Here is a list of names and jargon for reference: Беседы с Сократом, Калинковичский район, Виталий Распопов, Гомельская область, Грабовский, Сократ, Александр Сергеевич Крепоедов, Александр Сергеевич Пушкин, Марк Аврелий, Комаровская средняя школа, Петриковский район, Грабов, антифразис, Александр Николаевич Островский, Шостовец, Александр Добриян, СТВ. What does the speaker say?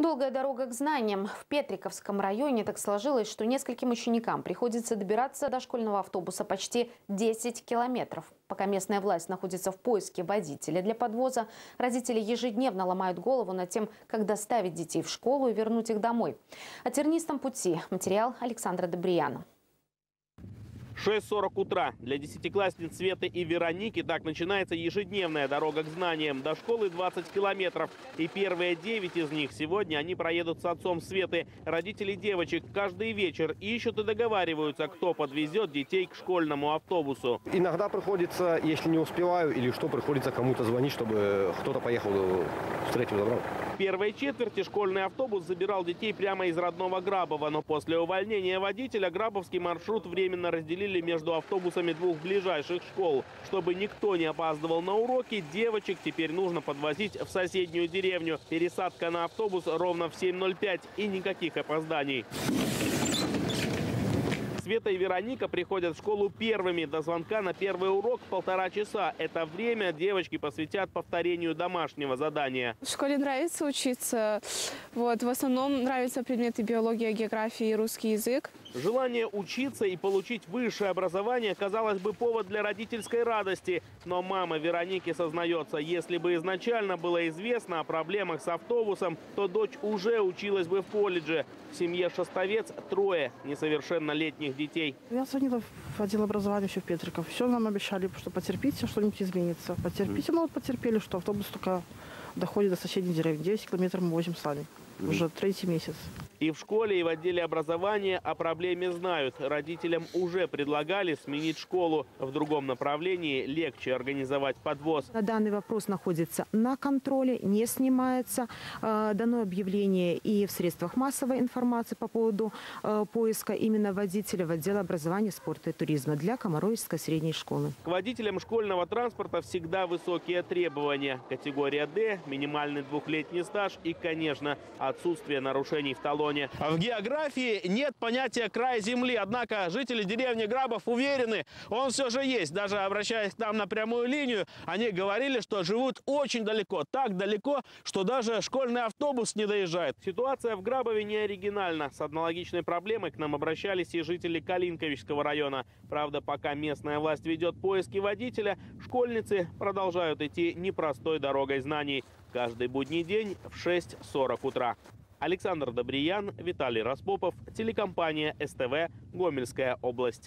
Долгая дорога к знаниям. В Петриковском районе так сложилось, что нескольким ученикам приходится добираться до школьного автобуса почти 10 километров. Пока местная власть находится в поиске водителя для подвоза, родители ежедневно ломают голову над тем, как доставить детей в школу и вернуть их домой. О тернистом пути. Материал Александра Добрияна. 6:40 утра. Для десятиклассниц Светы и Вероники так начинается ежедневная дорога к знаниям. До школы 20 километров. И первые 9 из них сегодня они проедут с отцом Светы. Родители девочек каждый вечер ищут и договариваются, кто подвезет детей к школьному автобусу. Иногда приходится, если не успеваю или что, приходится кому-то звонить, чтобы кто-то поехал, встретил, забрал. В первой четверти школьный автобус забирал детей прямо из родного Грабова. Но после увольнения водителя Грабовский маршрут временно разделили между автобусами двух ближайших школ. Чтобы никто не опаздывал на уроки, девочек теперь нужно подвозить в соседнюю деревню. Пересадка на автобус ровно в 7:05 и никаких опозданий. Света и Вероника приходят в школу первыми. До звонка на первый урок полтора часа. Это время девочки посвятят повторению домашнего задания. В школе нравится учиться. Вот, в основном нравятся предметы биология, география и русский язык. Желание учиться и получить высшее образование, казалось бы, повод для родительской радости. Но мама Вероники сознается, если бы изначально было известно о проблемах с автобусом, то дочь уже училась бы в колледже. В семье Шостовец трое несовершеннолетних детей. Я звонила в отдел образования еще в Петриков. Все нам обещали, что потерпите, что-нибудь изменится. Потерпите, но вот потерпели, что автобус только доходит до соседней деревни. 10 километров мы возим сами. Уже третий месяц. И в школе, и в отделе образования о проблеме знают. Родителям уже предлагали сменить школу. В другом направлении легче организовать подвоз. Данный вопрос находится на контроле, не снимается. Дано объявление и в средствах массовой информации по поводу поиска именно водителя в отделе образования, спорта и туризма для Комаровской средней школы. К водителям школьного транспорта всегда высокие требования. Категория «Д», минимальный двухлетний стаж и, конечно, отсутствие нарушений в талоне. В географии нет понятия края земли, однако жители деревни Грабов уверены, он все же есть. Даже обращаясь к нам на прямую линию, они говорили, что живут очень далеко. Так далеко, что даже школьный автобус не доезжает. Ситуация в Грабове не оригинальна. С аналогичной проблемой к нам обращались и жители Калинковичского района. Правда, пока местная власть ведет поиски водителя, школьницы продолжают идти непростой дорогой знаний. Каждый будний день в 6:40 утра. Александр Добриян, Виталий Распопов, телекомпания СТВ, Гомельская область.